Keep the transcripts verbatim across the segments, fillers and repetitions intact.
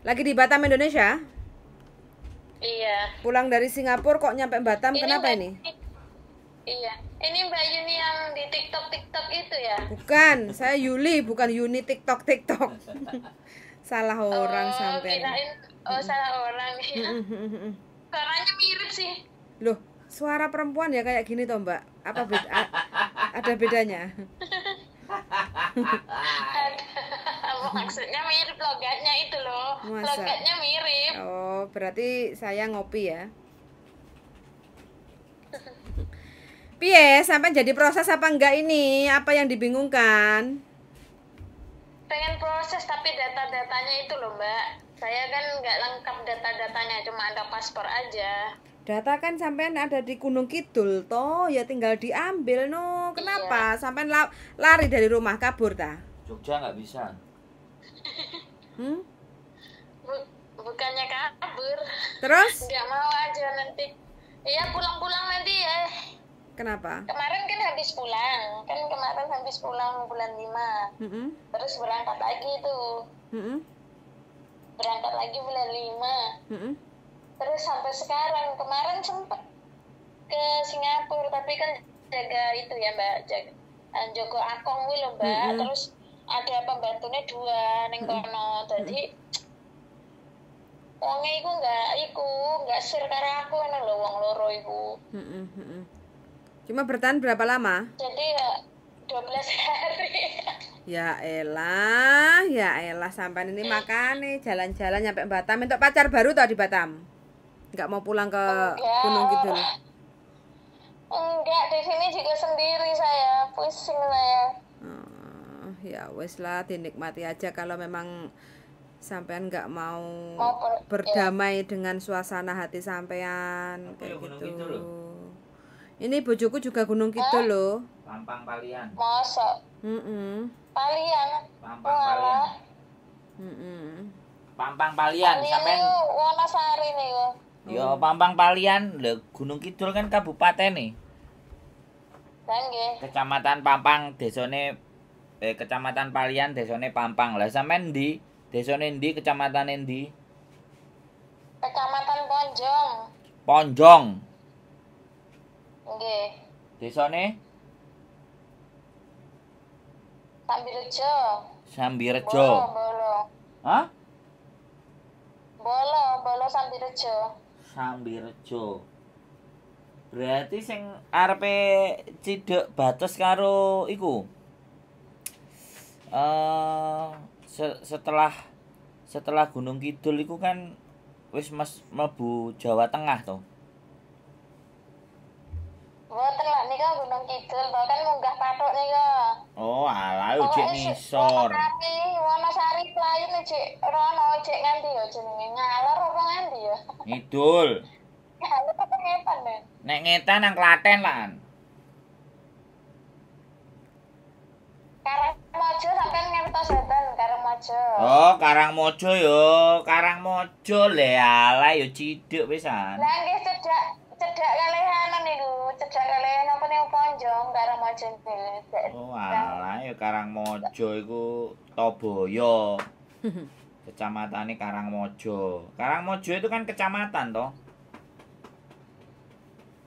Lagi di Batam, Indonesia? Iya. Pulang dari Singapura kok nyampe Batam, ini kenapa Mbak, ini? Iya, ini Mbak Yuni yang di TikTok-TikTok itu ya? Bukan, saya Yuli, bukan Yuni TikTok-TikTok. Salah orang oh, sampai kirain, oh, salah orang ya. Suaranya mirip sih. Loh, suara perempuan ya kayak gini toh Mbak? Apa beda? Ada bedanya? Maksudnya mirip logatnya itu loh. Masa? Logatnya mirip. Oh, berarti saya ngopi ya. Piye, sampai jadi proses apa enggak ini? Apa yang dibingungkan? Pengen proses tapi data-datanya itu loh Mbak. Saya kan nggak lengkap data-datanya, cuma ada paspor aja. Data kan sampean ada di Gunung Kidul toh, ya tinggal diambil no. Kenapa? Iya. Sampean la lari dari rumah kabur ta? Jogja nggak bisa. Hmm? Bukannya kabur. Terus? Nggak mau aja nanti. Iya pulang-pulang nanti ya. Kenapa? Kemarin kan habis pulang, kan kemarin habis pulang bulan lima. Mm -hmm. Terus berangkat lagi tuh. Mm -hmm. Berangkat lagi bulan lima. Mm -hmm. Terus sampai sekarang, kemarin sempet ke Singapura tapi kan jaga itu ya Mbak, jaga Joko Akong wi loh Mbak. Mm -hmm. Terus ada pembantunya dua neng kono. Mm -hmm. Jadi wonge iku nggak iku nggak sir karo aku ana lho wong loro iku. Mm -hmm. Cuma bertahan berapa lama? Jadi ya dua belas hari. Ya elah, ya elah sampai ini makane jalan-jalan nyampe Batam. Entuk pacar baru toh di Batam? Enggak mau pulang ke enggak. Gunung Kidul? Enggak, di sini juga sendiri saya, pusing saya. Oh, ya wes lah, dinikmati aja kalau memang sampean enggak mau, mau ber berdamai ya. Dengan suasana hati sampean kayak gitu. Ini bojoku juga Gunung Kidul eh? Loh. Lampang Palian. Masa? Mm -mm. Palian. Lampang Palian. Mm -mm. Pampang Palian. Sampean Wonosari nih yo. Yo Pampang Palian, lho Gunung Kidul kan kabupaten nih. Lah nggih. Kecamatan Pampang, desone eh Kecamatan Palian, desone Pampang. Lah sampean ndi? Desone ndi? Kecamatan ndi? Kecamatan Ponjong. Ponjong. Nggih. Desone Sambirejo. Sambirejo. Bolo, bolo. Hah? Bolo, bolo Sambirejo. Sambirejo. Berarti sing arepe cidek batas karo iku. Uh, se setelah setelah Gunung Kidul iku kan wis mas mlebu Jawa Tengah to. Boten lah nika Gunung Kidul, bahkan munggah patok nika. Oh, alah ujek nisor. Wonosari lain ujek rono ujek nganti ya jenenge ngalor apa nganti ya? Ngidul. Ngalor apa ngetan, Ben? Nek ngetan nang Klaten lan. Karangmojo sampean ngertos setan Karangmojo. Oh, Karangmojo yo, Karangmojo le alah yo ciduk pisan. Lah nggih cedak cedak kalehanan niku, cedak kalehan apa ning Ponjong Karangmojo niku. Oh, alah yo Karangmojo iku Toboyo. Kecamatane Karangmojo. Karangmojo itu kan kecamatan toh?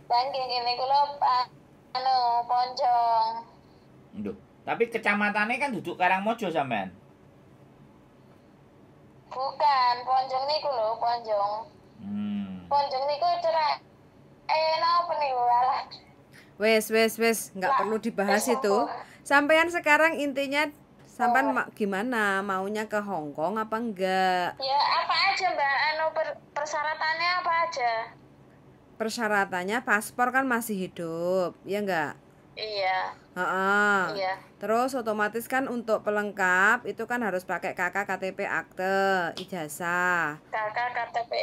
Lah nggih ngene kula anu Ponjong. Nduh. Tapi kecamatannya kan duduk Karangmojo sampean. Bukan, Ponjong niku lho, Ponjong. Hmm. Ponjong niku cerak eh napa niku alah. Wes wes wes, enggak perlu dibahas wes, itu. Sampean sekarang intinya sampean oh. Gimana? Maunya ke Hongkong apa enggak? Ya, apa aja, Mbak? Anu per persyaratannya apa aja? Persyaratannya paspor kan masih hidup, ya enggak? Iya. Ha-ha. Iya. Terus otomatis kan untuk pelengkap itu kan harus pakai K K, K T P, akte, ijazah. K K, K T P.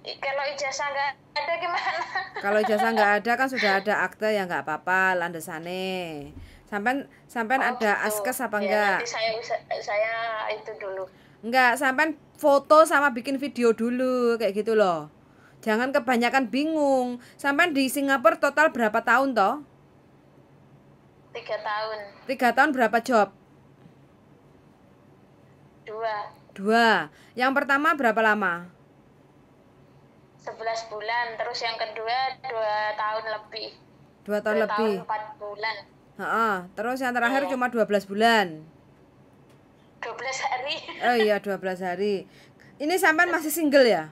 Kalau ijazah nggak ada gimana? Kalau ijazah nggak ada kan sudah ada akte ya nggak apa-apa, landesane. Sampean sampean oh, ada gitu. Askes apa ya, enggak? Nanti saya saya itu dulu. Enggak, sampean foto sama bikin video dulu kayak gitu loh. Jangan kebanyakan bingung. Sampean di Singapura total berapa tahun toh? Tiga tahun. Tiga tahun berapa job? Dua. Dua. Yang pertama berapa lama? Sebelas bulan. Terus yang kedua dua tahun lebih. Dua tahun dua lebih. Tahun, empat bulan. Ha-ha. Terus yang terakhir ya. Cuma dua belas bulan. Dua belas hari. Oh iya, dua belas hari. Ini sampean masih single ya?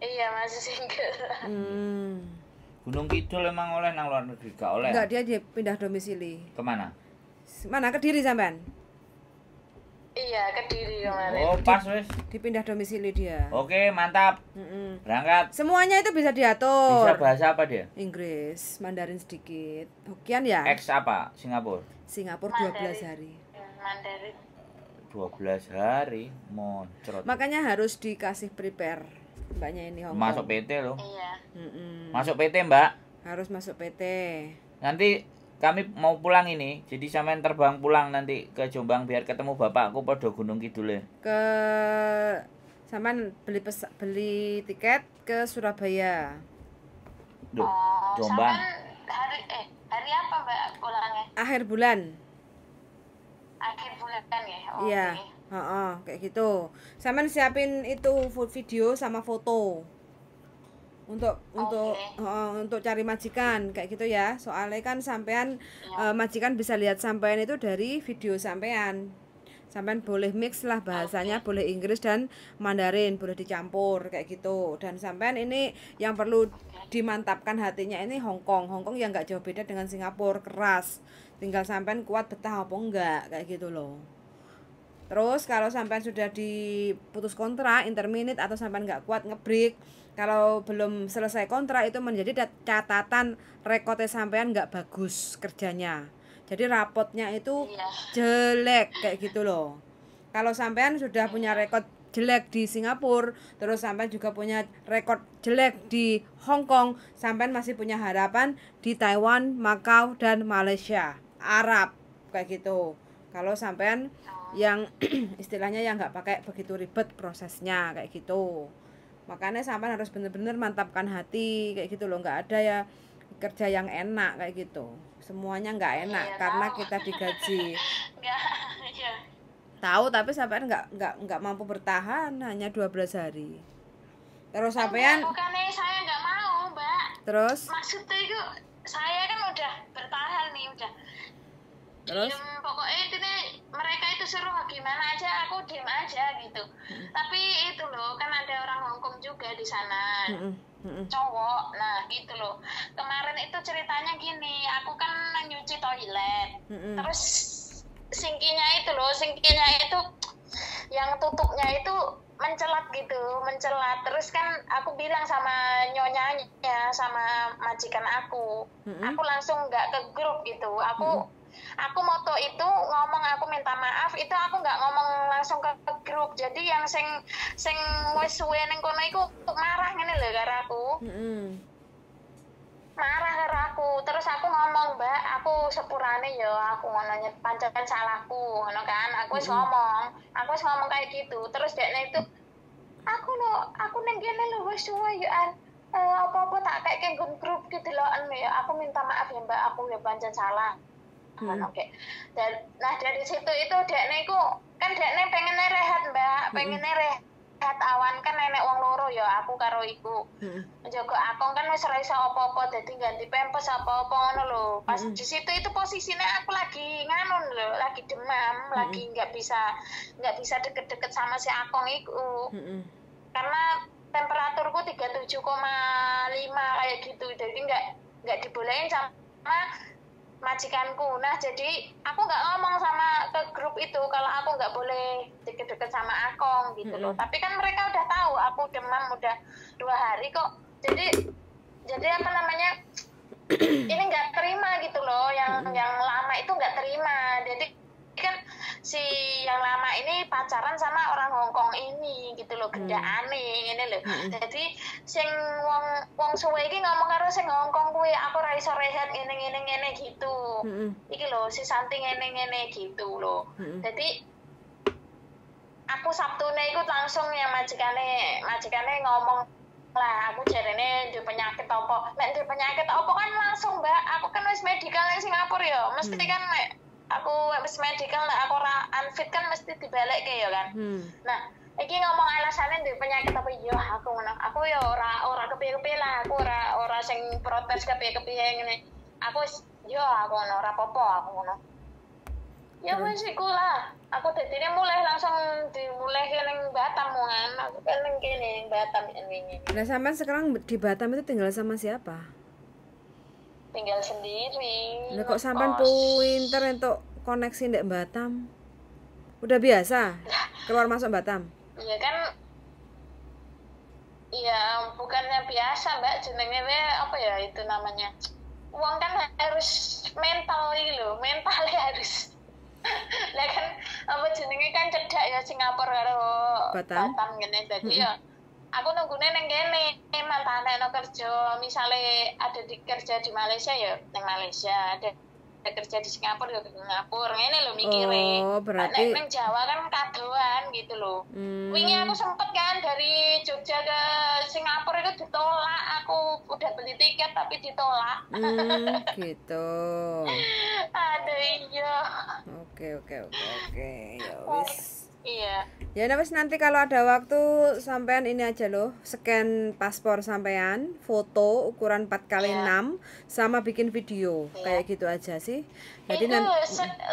Iya, masih single. Hmm. Gunung Kidul emang oleh nang luar negeri, gak oleh? Enggak, dia, dia pindah domisili. Kemana? Mana? Kediri sampean? Iya, Kediri kemarin. Oh, pas wis. Dipindah domisili dia. Oke, mantap. Mm-mm. Berangkat. Semuanya itu bisa diatur. Bisa bahasa apa dia? Inggris, Mandarin sedikit. Hokian ya? X apa? Singapura. Singapura Mandarin. dua belas hari. Mandarin. dua belas hari moncrot. Makanya harus dikasih prepare mbaknya ini Hongkong. Masuk P T loh. Iya. Mm-mm. Masuk P T mbak. Harus masuk P T. Nanti kami mau pulang ini, jadi sampean terbang pulang nanti ke Jombang biar ketemu bapakku pada Gunung Kidul. Ke sampean beli pesa... beli tiket ke Surabaya. Duh, oh, Jombang. Hari eh hari apa mbak pulangnya? Akhir bulan. Akhir bulan kan ya? Oh, iya, okay. uh -uh, kayak gitu. Sampean siapin itu video sama foto untuk okay. untuk uh, untuk cari majikan kayak gitu ya. Soalnya kan sampean ya. uh, majikan bisa lihat sampean itu dari video sampean. Sampean boleh mix lah bahasanya, okay. boleh Inggris dan Mandarin, boleh dicampur kayak gitu. Dan sampean ini yang perlu okay. dimantapkan hatinya ini Hongkong. Hongkong yang nggak jauh beda dengan Singapura, keras. Tinggal sampean kuat betah apa enggak kayak gitu loh. Terus kalau sampean sudah diputus kontrak interminit atau sampean nggak kuat ngebreak, kalau belum selesai kontrak itu menjadi catatan rekodnya sampean nggak bagus kerjanya. Jadi rapotnya itu jelek kayak gitu loh. Kalau sampean sudah punya rekod jelek di Singapura, terus sampean juga punya rekod jelek di Hong Kong, sampean masih punya harapan di Taiwan, Macau dan Malaysia, Arab kayak gitu. Kalau sampean yang istilahnya yang nggak pakai begitu ribet prosesnya kayak gitu. Makanya sampean harus bener-bener mantapkan hati kayak gitu loh, nggak ada ya kerja yang enak kayak gitu. Semuanya nggak enak ya, karena tahu. Kita digaji. Nggak, ya. Tahu tapi sampean nggak nggak nggak mampu bertahan hanya dua belas hari. Terus sampean bukannya saya nggak mau mbak, terus maksudnya itu saya kan udah bertahan nih udah terus diem, pokoknya itu nih, mereka itu suruh gimana aja aku diem aja gitu. hmm. Tapi itu loh kan ada orang Hongkong juga di sana, hmm. Hmm. cowok, nah gitu loh. Kemarin itu ceritanya gini, aku kan nyuci toilet, hmm. terus singkinya itu loh, singkinya itu yang tutupnya itu mencelat gitu, mencelat. Terus kan aku bilang sama nyonya, sama majikan aku, mm-hmm. aku langsung nggak ke grup gitu. Aku, mm-hmm. aku moto itu ngomong aku minta maaf, itu aku nggak ngomong langsung ke, ke grup. Jadi yang sing sing wes suwe neng kono iku marah ngene lho karo aku. Mm-hmm. Marah karo aku, terus aku ngomong mbak, aku sepurane yo, aku ngono pancen salahku, ngono kan, aku wis ngomong, aku wis ngomong kayak gitu. Terus dekne itu, aku lo, aku neng kene lo wis suwe yo an, apa-apa tak kayak kenggun grup gitu loh an, yo aku minta maaf ya mbak, aku yo pancen salah, ngono kayak. Dan nah dari situ itu dekne iku, kan dekne pengen rehat mbak, pengen rehat. Kat awan kan nenek wong loro ya aku karo iku. Heeh. Mm. Njogo akong kan wis ora iso apa-apa dadi ganti pempes apa-apa ngono lho. Pas mm. di situ itu posisinya aku lagi nganun lho, lagi demam, mm. lagi nggak bisa nggak bisa deket-deket sama si akong iku. Mm. Karena temperaturku tiga puluh tujuh koma lima kayak gitu. Jadi nggak nggak dibolehin sama majikanku. Nah jadi aku nggak ngomong sama ke grup itu kalau aku nggak boleh deket-deket sama akong gitu loh. Mm-hmm. Tapi kan mereka udah tahu aku demam udah dua hari kok. Jadi jadi apa namanya ini nggak terima gitu loh. Yang mm-hmm. yang lama itu nggak terima. Jadi kan si yang lama ini pacaran sama orang Hongkong ini gitu loh, gendaane ini loh. Mm. Jadi sing wong wong suwe iki ngomong karo sing Hongkong kuwi aku ra iso rehat ngene ngene ngene gitu. Mm. Iki loh si Santi ngene ngene gitu loh. Mm. Jadi aku Sabtune iku langsung ya majikane majikane ngomong lah aku jarene duwe penyakit opo. Nek duwe penyakit opo kan langsung Mbak, aku kan wis medical ning Singapura ya. Mesti kan nek aku wis medical nek aku ora unfit kan mesti dibalekke ya kan. Hmm. Nah, iki ngomong alasannya duwe penyakit opo ya aku ngono. Aku ya ora ora kepiye-kepiye lah, aku ora ora sing protes kepiye-kepiye ngene. Aku yo aku ngono ora apa-apa aku ngono. Ya wis iku lah. Aku dadine mulai langsung dimulai ning Batam kan. Aku eling kene ning Batam ini. Nah, sampean sekarang di Batam itu tinggal sama siapa? Tinggal sendiri. Lah kok sampean pinter entuk koneksi ndek Batam? Udah biasa keluar masuk Batam? Iya kan. Iya, bukannya biasa, Mbak. Jenenge apa ya itu namanya? Uang kan harus mental iki lho, mentalnya harus. Lah kan apa jenenge kan cedak ya Singapura karo Batam ngene dadi ya. Aku nunggune ning kene mantane ana kerja, misale ada di kerja di Malaysia ya ning Malaysia, ada kerja di Singapura ya di Singapura. Ngene lho mikire. Oh, berarti nek ning Jawa kan kadoan gitu lho. Hmm. Wingi aku sempet kan dari Jogja ke Singapura itu ditolak, aku udah beli tiket tapi ditolak. Hmm, gitu. Aduh iya. Oke oke oke oke ya wis. Iya. Ya nah, wis nanti kalau ada waktu sampean ini aja loh, scan paspor sampean, foto ukuran empat kali enam yeah. sama bikin video. Yeah. Kayak gitu aja sih. Jadi nanti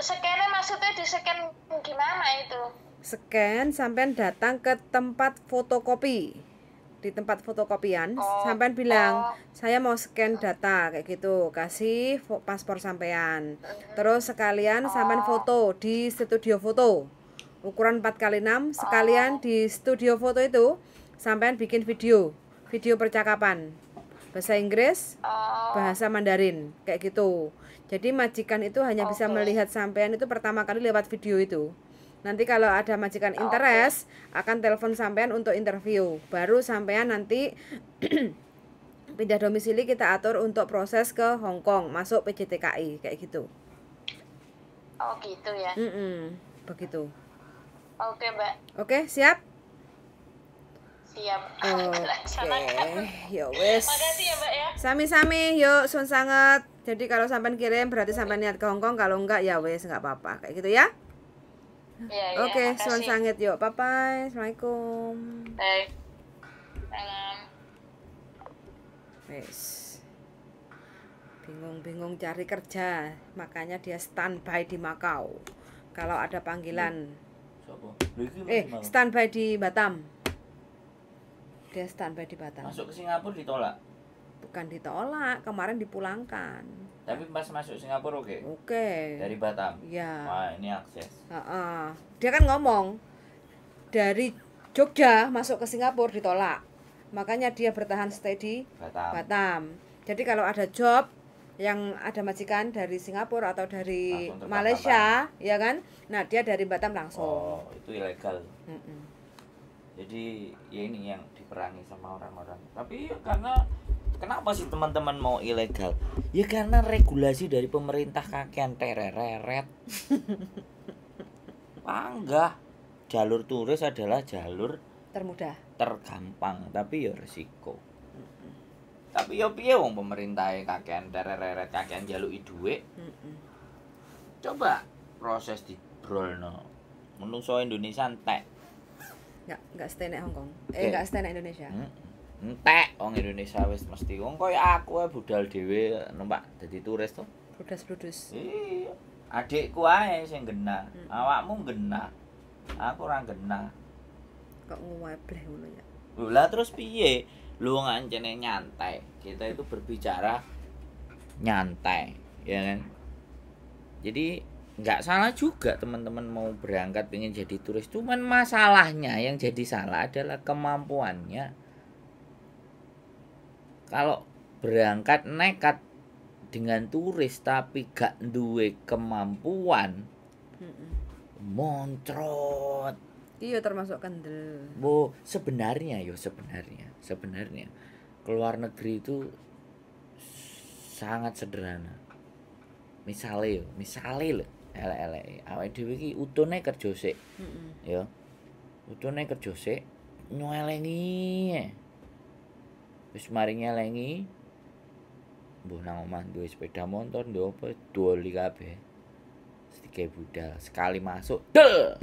scan maksudnya di scan gimana itu? Scan sampean datang ke tempat fotokopi. Di tempat fotokopian, oh, sampean bilang oh. saya mau scan data kayak gitu, kasih paspor sampean, terus sekalian oh. sampean foto di studio foto ukuran empat kali enam, sekalian oh. di studio foto itu sampean bikin video, video percakapan bahasa Inggris, oh. bahasa Mandarin kayak gitu. Jadi majikan itu hanya okay. bisa melihat sampean itu pertama kali lewat video itu. Nanti kalau ada majikan interest okay. akan telepon sampean untuk interview. Baru sampean nanti pindah domisili kita atur untuk proses ke Hongkong, masuk P J T K I kayak gitu. Oh gitu ya. Mm-mm, begitu. Oke okay, Mbak. Oke okay, siap. Siap. Oke. Okay. Yo wes. Makasih ya Mbak ya. Sami-sami. Yuk sun sangat. Jadi kalau sampean kirim berarti sampean niat ke Hongkong. Kalau enggak ya wes nggak apa-apa kayak gitu ya. Ya, oke, ya, suan sangat yuk. Bye bye. Assalamualaikum. Hai. Salam. Wes. Bingung-bingung cari kerja, makanya dia standby di Macau. Kalau ada panggilan. Hmm. Eh, standby di Batam. Dia standby di Batam. Masuk ke Singapura ditolak. Bukan ditolak, kemarin dipulangkan. Tapi pas masuk Singapura oke. Okay? Oke. Okay. Dari Batam. Iya. Wah, ini akses. Uh -uh. Dia kan ngomong dari Jogja masuk ke Singapura ditolak. Makanya dia bertahan stay di Batam. Batam. Jadi kalau ada job yang ada majikan dari Singapura atau dari Malaysia, Batam. Ya kan? Nah, dia dari Batam langsung. Oh, itu ilegal. Mm -mm. Jadi ya ini yang diperangi sama orang-orang. Tapi karena kenapa sih teman-teman mau ilegal? Ya karena regulasi dari pemerintah kakean tereret. Panggah. Jalur turis adalah jalur termudah, tergampang, tapi ya resiko. Mm-mm. Tapi ya piye wong pemerintah kakean tereret, kakean jaluki dhuwit. Coba proses dibrolno. Menungso Indonesia entek. Enggak, enggak stay nek Hongkong. Eh, enggak stay nek Indonesia. Mm-mm. Entek wong Indonesia wis mesti wong koyo aku ae budal dhewe numpak dadi turis to. Bludus-bludus. Iya. Adikku ae sing genah. Hmm. Awakmu genah. Aku ora genah. Kok ngwebleh ngono ya. Lah terus piye? Lu ngancene nyantai. Kita itu berbicara nyantai, ya kan? Jadi nggak salah juga teman-teman mau berangkat pengen jadi turis. Cuman masalahnya yang jadi salah adalah kemampuannya. Kalau berangkat nekat dengan turis tapi gak duwe kemampuan, mm-mm. montrot. Iya termasuk kendel. Bo sebenarnya yo sebenarnya sebenarnya keluar negeri itu sangat sederhana. Misale yo misale lo elek-elek awake dhewe iki utune kerja sik, yo utune kerja sik nyelengi. Terus maringnya lengi mbuh nang omah duwe sepeda motor, duwe apa, doli kabeh. Sedike budal, sekali masuk, del.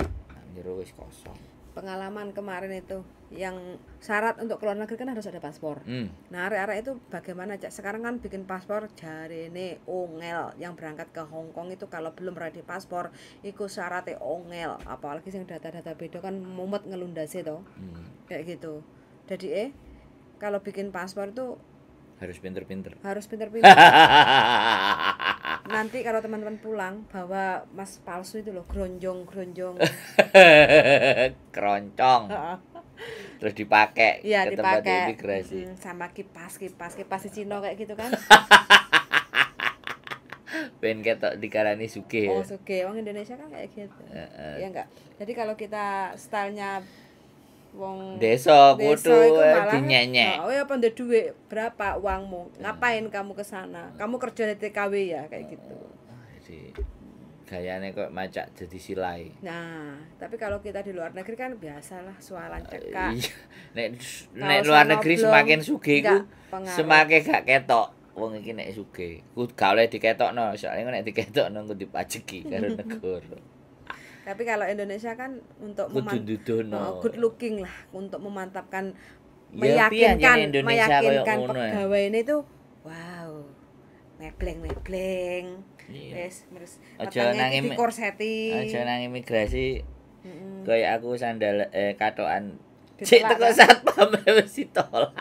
Njero wis kosong. Pengalaman kemarin itu yang syarat untuk keluar negeri kan harus ada paspor. Hmm. Nah, arek-arek itu bagaimana, Cak? Sekarang kan bikin paspor jarene ongel. Yang berangkat ke Hongkong itu kalau belum ready paspor, iku syaratnya ongel. Apalagi yang data-data bedo kan mumet ngelundase to. Hmm. Kayak gitu. Jadi eh kalau bikin paspor itu harus pinter-pinter. Harus pinter-pinter. Nanti kalau teman-teman pulang bawa mas palsu itu loh, gronjong-gronjong. Keroncong. Terus dipakai ya, ke dipakai. Tempat imigrasi. Hmm, sama kipas-kipas, kipas si Cino kayak gitu kan. Ben ketok dikarani suke. Oh, suke. Wong Indonesia kan kayak gitu. Iya uh, uh. enggak? Jadi kalau kita stylenya wong desa kudu dinyenyek. Oh ya, apa ndek dhuwit berapa uangmu? Ngapain kamu ke sana? Kamu kerja di T K W ya, kayak gitu. Jadi gayane kok macak jadi silai. Nah, tapi kalau kita di luar negeri kan biasalah soalan cekak. Nek nek luar negeri semakin sugih iku semakin gak ketok. Wong iki nek sugih, kudu gak oleh diketokno, soalnya nek diketokno kudu dipajeki karo negara. Tapi kalau Indonesia kan untuk memantapkan good looking lah, untuk memantapkan, meyakinkan, ya, meyakinkan pegawai ini tuh, wow, mebleng mebleng, yes, terus katanya di korseti, aja nang imigrasi, mm-hmm. Kayak aku sandal, eh, katoan, cek teko satpam mesti tolak.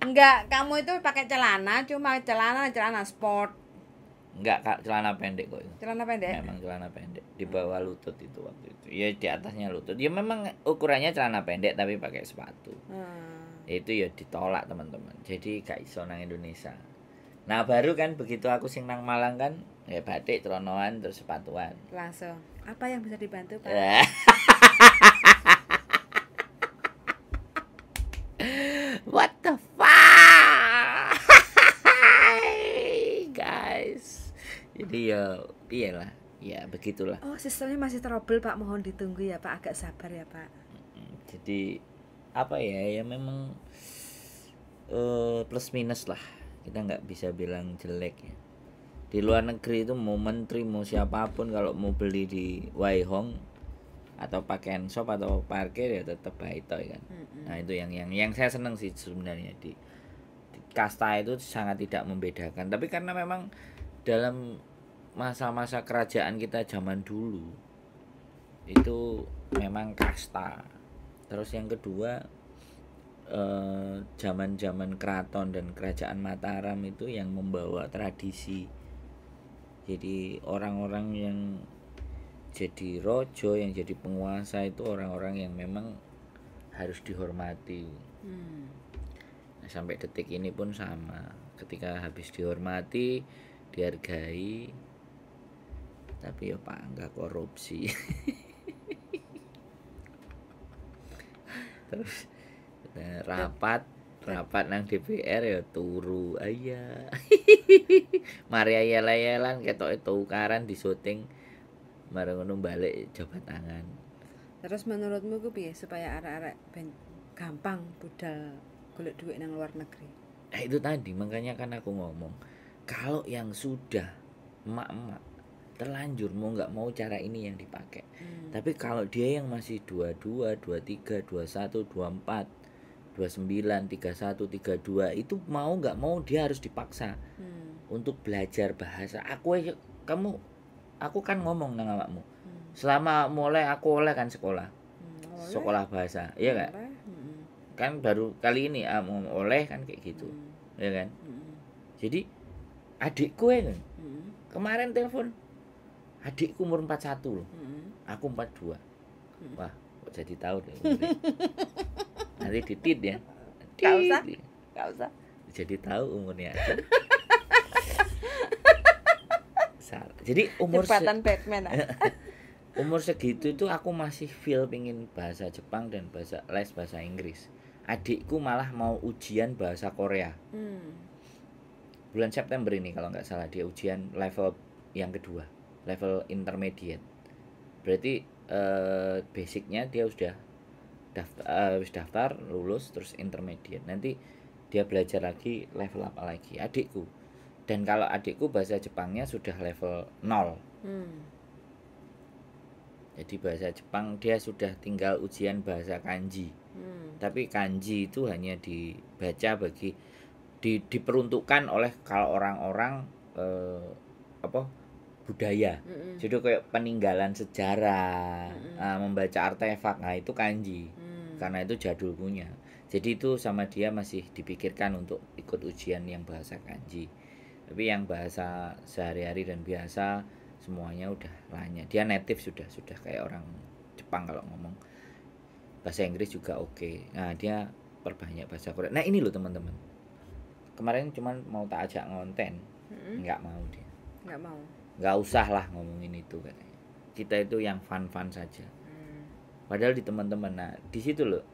Enggak, kamu itu pakai celana, cuma celana celana sport. Enggak, Kak, celana pendek kok itu. Celana pendek? Memang celana pendek. Di bawah lutut itu waktu itu. Ya di atasnya lutut. Ya memang ukurannya celana pendek tapi pakai sepatu. Hmm. Itu ya ditolak, teman-teman. Jadi gak iso nang Indonesia. Nah, baru kan begitu aku sing nang Malang kan, ya batik, tronoan, terus sepatuan. Langsung. Apa yang bisa dibantu, Pak? What the fuck? Guys. Jadi ya, iyalah, ya begitulah. Oh, sistemnya masih trouble, Pak. Mohon ditunggu ya, Pak. Agak sabar ya, Pak. Jadi apa ya? Ya memang uh, plus minus lah. Kita nggak bisa bilang jelek ya. Di luar negeri itu mau menteri mau siapapun kalau mau beli di Waihong atau pakaian shop atau parkir ya tetap baitoy kan. Mm-hmm. Nah itu yang yang yang saya seneng sih sebenarnya di, di kasta itu sangat tidak membedakan. Tapi karena memang dalam masa-masa kerajaan kita zaman dulu itu memang kasta. Terus yang kedua eh, zaman-zaman keraton dan kerajaan Mataram itu yang membawa tradisi. Jadi orang-orang yang jadi rojo, yang jadi penguasa itu orang-orang yang memang harus dihormati. Hmm. Nah, sampai detik ini pun sama. Ketika habis dihormati, dihargai, tapi ya Pak nggak korupsi. Terus nah, rapat rapat nang D P R ya turu aja. Mari ayel-ayelan ketok itu ukaran di syuting marengono balik jabat tangan. Terus menurutmu ku piye supaya arek-arek gampang budal golek duit nang luar negeri? Nah, itu tadi makanya kan aku ngomong. Kalau yang sudah emak-emak terlanjur mau nggak mau cara ini yang dipakai. Hmm. Tapi kalau dia yang masih dua puluh dua, dua puluh tiga, dua puluh satu, dua puluh empat, dua puluh sembilan, tiga puluh satu, tiga puluh dua itu mau nggak mau dia harus dipaksa hmm. untuk belajar bahasa. Aku kamu aku kan ngomong nang awakmu. Hmm. Selama mulai aku oleh kan sekolah. Hmm, oleh. Sekolah bahasa, iya enggak? Hmm. Kan baru kali ini aku oleh kan kayak gitu. Hmm. Ya kan? Hmm. Jadi adikku ya, hmm. kemarin telepon adikku umur empat puluh satu loh, hmm. aku empat puluh dua. Hmm. Wah, kok jadi tahu deh. Nanti ditit ya. Gak usah, gak usah. Jadi tahu umurnya. Jadi umur Jepatan se- Batman. Umur segitu itu aku masih feel pingin bahasa Jepang dan bahasa les bahasa Inggris. Adikku malah mau ujian bahasa Korea. Hmm. Bulan September ini kalau nggak salah dia ujian level yang kedua, level intermediate. Berarti uh, basicnya dia sudah daftar, uh, daftar lulus terus intermediate. Nanti dia belajar lagi level apa lagi, adikku. Dan kalau adikku bahasa Jepangnya sudah level nol. Hmm. Jadi bahasa Jepang dia sudah tinggal ujian bahasa kanji. Hmm. Tapi kanji itu hanya dibaca bagi di, diperuntukkan oleh kalau orang-orang eh, apa budaya. Mm-mm. Jadi kayak peninggalan sejarah, nah, membaca artefak, nah itu kanji. Mm. Karena itu jadul punya. Jadi itu sama dia masih dipikirkan untuk ikut ujian yang bahasa kanji. Tapi yang bahasa sehari-hari dan biasa semuanya udah lainnya. Dia native sudah, sudah kayak orang Jepang kalau ngomong. Bahasa Inggris juga oke. Okay. Nah, dia perbanyak bahasa Korea. Nah, ini loh teman-teman. Kemarin cuman mau tak ajak ngonten, mm-hmm. nggak mau dia. Nggak mau. Nggak usah lah ngomongin itu katanya. Kita itu yang fun-fun saja. Mm. Padahal di teman-teman, nah, di situ loh.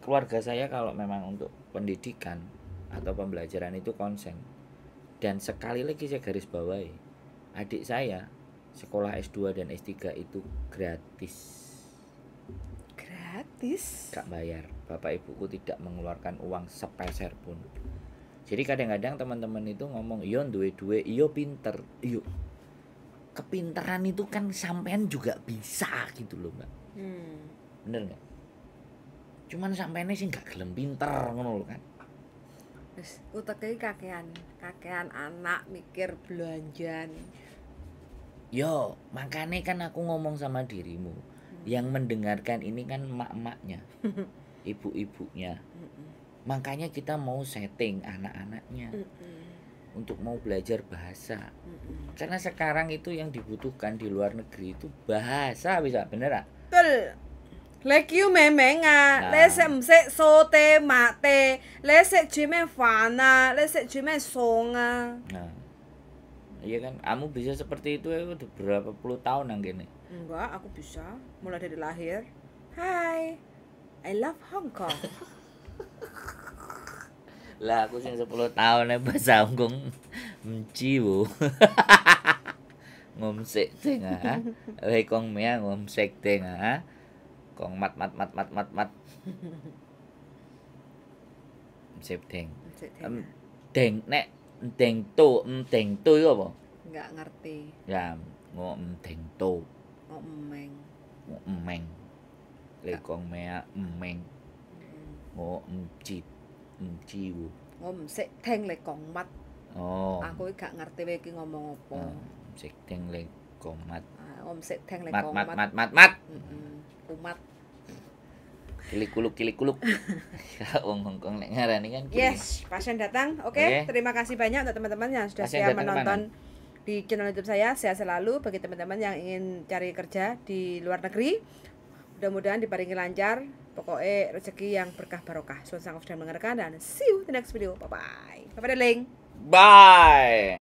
Keluarga saya kalau memang untuk pendidikan atau pembelajaran itu konsen. Dan sekali lagi saya garis bawahi, adik saya sekolah S dua dan S tiga itu gratis. Gratis? Gak bayar. Bapak ibuku tidak mengeluarkan uang sepeser pun. Jadi kadang-kadang teman-teman itu ngomong, "Iyo duwe-duwe, iyo pinter." Iyo. Kepintaran itu kan sampean juga bisa gitu loh, Mbak. Hmm. Bener nggak? Cuman sampeannya sih gak gelem pinter ngono lho kan. Wis uteknya kakean, kakean anak mikir belanjaan. Yo, makanya kan aku ngomong sama dirimu. Hmm. Yang mendengarkan ini kan emak-emaknya, ibu-ibunya. Hmm. Makanya kita mau setting anak-anaknya hmm. untuk mau belajar bahasa. Hmm. Karena sekarang itu yang dibutuhkan di luar negeri itu bahasa, bisa bener gak? Betul. Lek yo memeng ah, lek sik msik sote mate, lek sik jime fan ah, lek sik jime song ah. Nah. Iya kan, kamu bisa seperti itu ya udah berapa puluh tahun nang kene. Enggak, aku bisa mulai dari lahir. Hi. I love Hong Kong. Lah aku sing sepuluh tahun e bahasa Hong Kong mci bu. Ngomsek teng ah. Lek kong mea ngomsek teng ah. Kong mat mat mat mat mat mat sip deng um, deng nek deng to deng to itu apa? Nggak ngerti ya ngom deng to ngomeng ngomeng lekong mea ngomeng ngom cit ngciu ngom sik deng lekong mat. Oh, aku gak ngerti iki ngomong apa. Sik deng lekong mat ngom sik deng lekong mat mat mat mat mat umat kilikuluk kilikuluk wong Hongkong nek ngarani kan kiri. Yes, pasien datang. Oke, okay. okay. Terima kasih banyak untuk teman-teman yang sudah siap menonton kemana? Di channel YouTube saya. Sehat selalu bagi teman-teman yang ingin cari kerja di luar negeri. Mudah-mudahan diparingi lancar, pokoknya rezeki yang berkah barokah. Suasana sudah mendengarkan dan see you the next video. Bye bye. Bye bye.